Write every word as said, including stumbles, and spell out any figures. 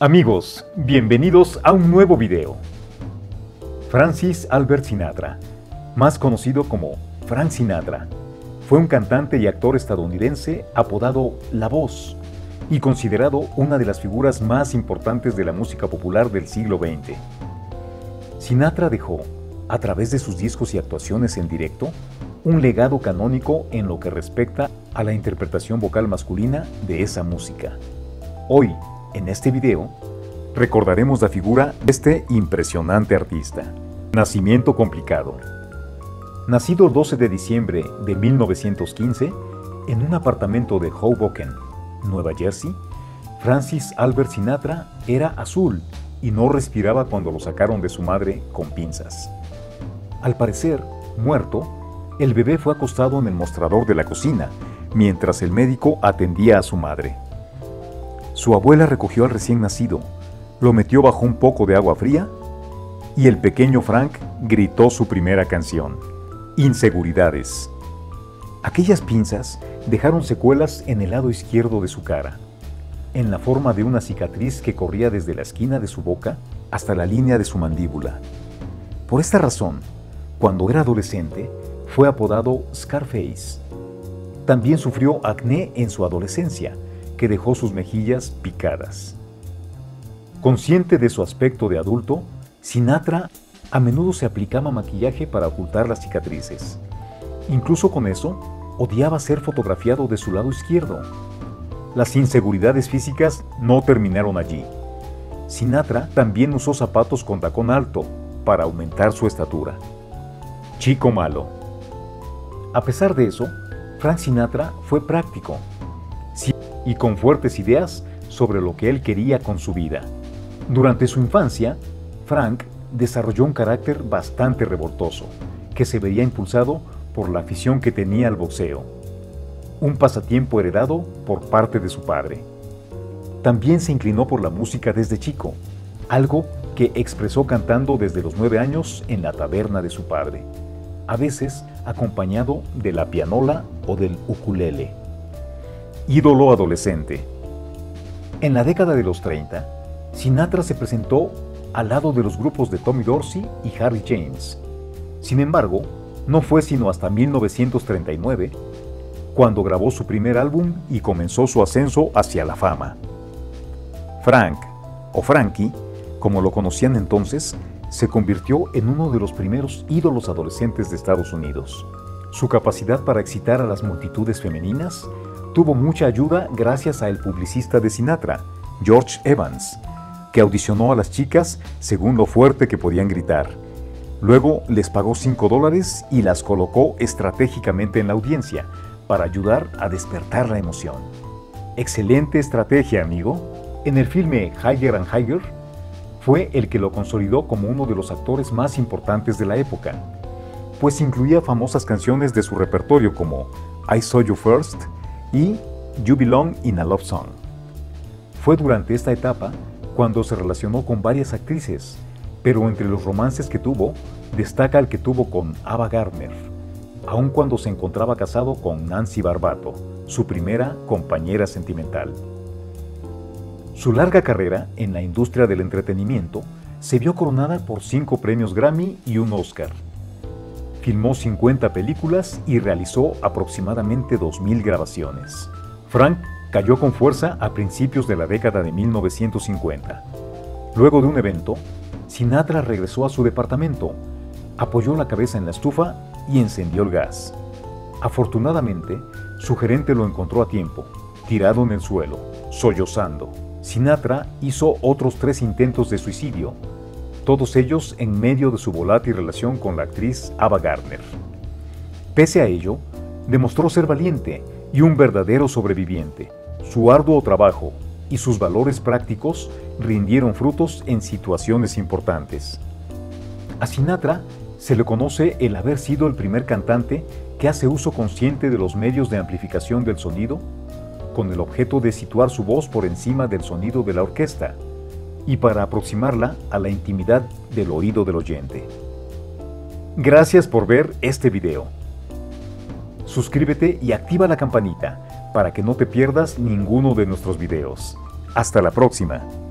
Amigos, bienvenidos a un nuevo video. Francis Albert Sinatra, más conocido como Frank Sinatra, fue un cantante y actor estadounidense apodado La Voz y considerado una de las figuras más importantes de la música popular del siglo veinte. Sinatra dejó, a través de sus discos y actuaciones en directo, un legado canónico en lo que respecta a la interpretación vocal masculina de esa música. Hoy, en este video, recordaremos la figura de este impresionante artista. Nacimiento complicado. Nacido el doce de diciembre de mil novecientos quince, en un apartamento de Hoboken, Nueva Jersey, Francis Albert Sinatra era azul y no respiraba cuando lo sacaron de su madre con pinzas. Al parecer, muerto, el bebé fue acostado en el mostrador de la cocina, mientras el médico atendía a su madre. Su abuela recogió al recién nacido, lo metió bajo un poco de agua fría y el pequeño Frank gritó su primera canción, Inseguridades. Aquellas pinzas dejaron secuelas en el lado izquierdo de su cara, en la forma de una cicatriz que corría desde la esquina de su boca hasta la línea de su mandíbula. Por esta razón, cuando era adolescente, fue apodado Scarface. También sufrió acné en su adolescencia, que dejó sus mejillas picadas. Consciente de su aspecto de adulto, Sinatra a menudo se aplicaba maquillaje para ocultar las cicatrices. Incluso con eso, odiaba ser fotografiado de su lado izquierdo. Las inseguridades físicas no terminaron allí. Sinatra también usó zapatos con tacón alto para aumentar su estatura. Chico malo. A pesar de eso, Frank Sinatra fue práctico y con fuertes ideas sobre lo que él quería con su vida. Durante su infancia, Frank desarrolló un carácter bastante revoltoso, que se veía impulsado por la afición que tenía al boxeo, un pasatiempo heredado por parte de su padre. También se inclinó por la música desde chico, algo que expresó cantando desde los nueve años en la taberna de su padre, a veces acompañado de la pianola o del ukulele. Ídolo adolescente. En la década de los treinta, Sinatra se presentó al lado de los grupos de Tommy Dorsey y Harry James. Sin embargo, no fue sino hasta mil novecientos treinta y nueve cuando grabó su primer álbum y comenzó su ascenso hacia la fama. Frank, o Frankie, como lo conocían entonces, se convirtió en uno de los primeros ídolos adolescentes de Estados Unidos. Su capacidad para excitar a las multitudes femeninas tuvo mucha ayuda gracias al publicista de Sinatra, George Evans, que audicionó a las chicas según lo fuerte que podían gritar. Luego les pagó cinco dólares y las colocó estratégicamente en la audiencia para ayudar a despertar la emoción. Excelente estrategia, amigo. En el filme Higher and Higher fue el que lo consolidó como uno de los actores más importantes de la época, pues incluía famosas canciones de su repertorio como I Saw You First, y You Belong in a Love Song. Fue durante esta etapa cuando se relacionó con varias actrices, pero entre los romances que tuvo, destaca el que tuvo con Ava Gardner, aun cuando se encontraba casado con Nancy Barbato, su primera compañera sentimental. Su larga carrera en la industria del entretenimiento se vio coronada por cinco premios Grammy y un Oscar. Filmó cincuenta películas y realizó aproximadamente dos mil grabaciones. Frank cayó con fuerza a principios de la década de mil novecientos cincuenta. Luego de un evento, Sinatra regresó a su departamento, apoyó la cabeza en la estufa y encendió el gas. Afortunadamente, su gerente lo encontró a tiempo, tirado en el suelo, sollozando. Sinatra hizo otros tres intentos de suicidio, todos ellos en medio de su volátil relación con la actriz Ava Gardner. Pese a ello, demostró ser valiente y un verdadero sobreviviente. Su arduo trabajo y sus valores prácticos rindieron frutos en situaciones importantes. A Sinatra se le conoce el haber sido el primer cantante que hace uso consciente de los medios de amplificación del sonido, con el objeto de situar su voz por encima del sonido de la orquesta, y para aproximarla a la intimidad del oído del oyente. Gracias por ver este video. Suscríbete y activa la campanita para que no te pierdas ninguno de nuestros videos. Hasta la próxima.